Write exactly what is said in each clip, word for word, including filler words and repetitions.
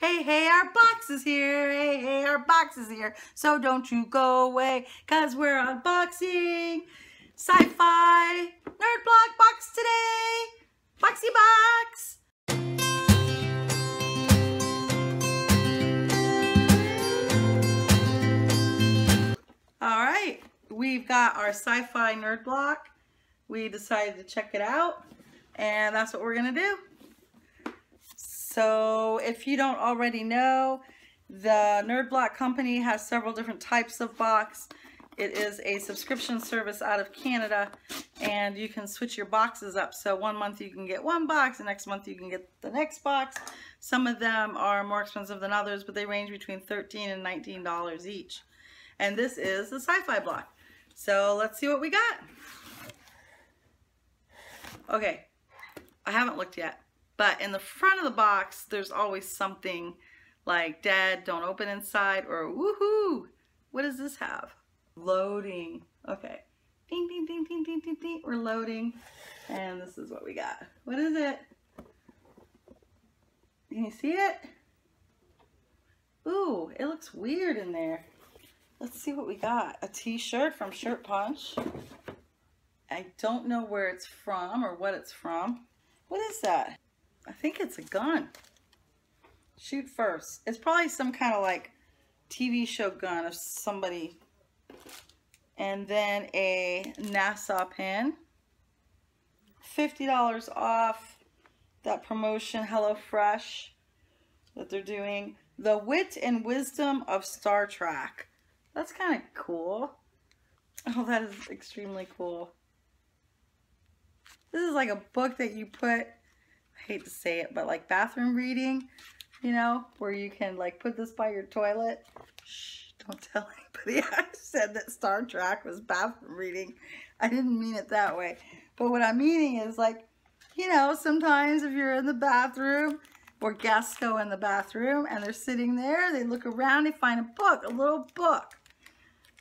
Hey, hey, our box is here. Hey, hey, our box is here. So don't you go away, because we're unboxing Sci-Fi Nerd Block box today. Boxy box. All right, we've got our Sci-Fi Nerd Block. We decided to check it out, and that's what we're going to do. So if you don't already know, the Nerd Block company has several different types of box. It is a subscription service out of Canada, and you can switch your boxes up. So one month you can get one box, the next month you can get the next box. Some of them are more expensive than others, but they range between thirteen and nineteen dollars each. And this is the Sci-Fi Block. So let's see what we got. Okay, I haven't looked yet. But in the front of the box, there's always something like, Dad, don't open inside, or woohoo, what does this have? Loading. Okay. Ding, ding, ding, ding, ding, ding, ding. We're loading. And this is what we got. What is it? Can you see it? Ooh, it looks weird in there. Let's see what we got. A t-shirt from Shirt Punch. I don't know where it's from or what it's from. What is that? I think it's a gun. Shoot first. It's probably some kind of like T V show gun of somebody. And then a NASA pin. fifty dollars off that promotion, Hello Fresh, that they're doing. The Wit and Wisdom of Star Trek. That's kind of cool. Oh, that is extremely cool. This is like a book that you put, I hate to say it, but like bathroom reading, you know, where you can like put this by your toilet. Shh, don't tell anybody I said that Star Trek was bathroom reading. I didn't mean it that way. But what I'm meaning is like, you know, sometimes if you're in the bathroom or guests go in the bathroom and they're sitting there, they look around, they find a book, a little book.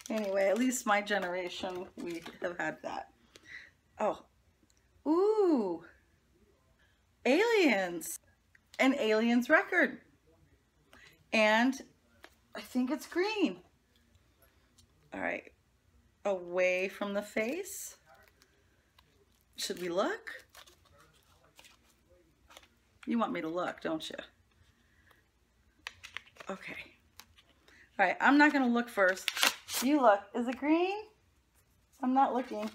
Anyway, at least my generation, we have had that. Oh, ooh. Aliens, an Aliens record, and I think it's green. All right, away from the face. Should we look? You want me to look, don't you? Okay. All right, I'm not gonna look first. You look. Is it green? I'm not looking.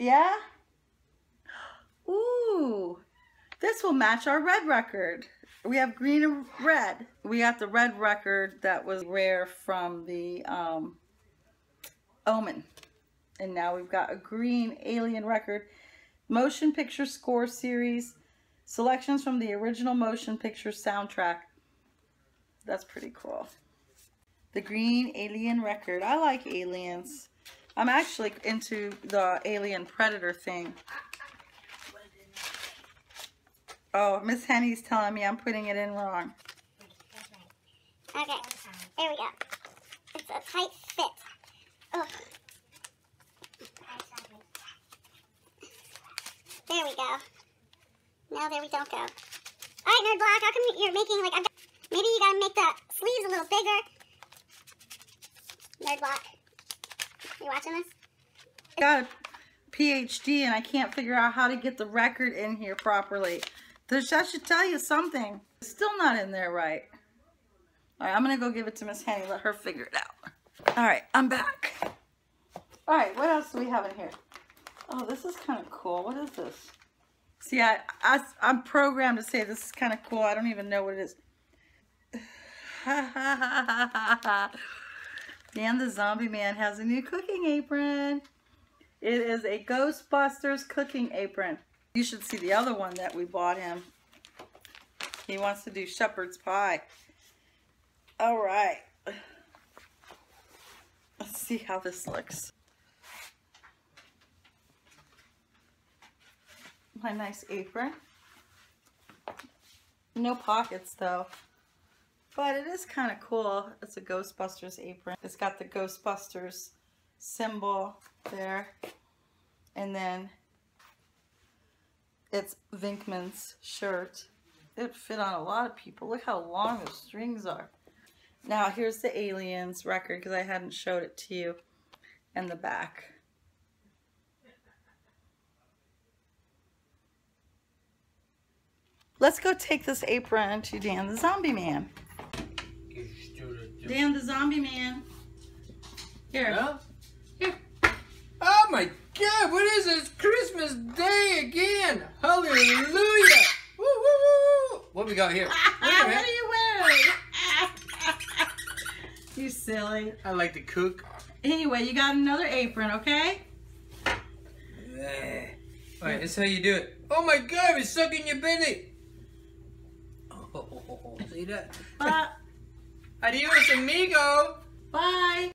Yeah? Ooh, this will match our red record. We have green and red. We got the red record that was rare from the um, Omen. And now we've got a green alien record. Motion picture score series. Selections from the original motion picture soundtrack. That's pretty cool. The green alien record. I like aliens. I'm actually into the alien predator thing. Oh, Miss Henny's telling me I'm putting it in wrong. Okay, here we go. It's a tight fit. Oh. There we go. No, there we don't go. All right, Nerd Block, how come you're making like? I've got, maybe you gotta make the sleeves a little bigger. Nerd Block, you watching this? I got a P H D and I can't figure out how to get the record in here properly. This, that should tell you something. It's still not in there right. All right, I'm going to go give it to Miss Henny. Let her figure it out. All right, I'm back. All right, what else do we have in here? Oh, this is kind of cool. What is this? See, I, I, I'm programmed to say this is kind of cool. I don't even know what it is. Dan the Zombie Man has a new cooking apron. It is a Ghostbusters cooking apron. You should see the other one that we bought him. He wants to do shepherd's pie. All right. Let's see how this looks. My nice apron. No pockets though. But it is kind of cool. It's a Ghostbusters apron. It's got the Ghostbusters symbol there. And then it's Vinkman's shirt. It'd fit on a lot of people. Look how long those strings are. Now here's the aliens record, because I hadn't showed it to you, and the back. Let's go take this apron to Dan the Zombie Man. Dan the Zombie Man. Here. Huh? Here. Oh my God, what is this? Christmas Day again. Hallelujah. Woo, woo, woo. What we got here? What are you wearing? You silly. I like to cook. Anyway, you got another apron, okay? Alright, that's how you do it. Oh my God, it's sucking your belly. Oh, oh, oh, oh. See that? Bye. Adios, amigo. Bye.